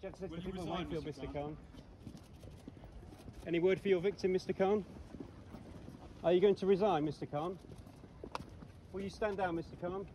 Judge the people in Whitefield, Mr. Khan. Any word for your victim, Mr. Khan? Are you going to resign, Mr. Khan? Will you stand down, Mr. Khan?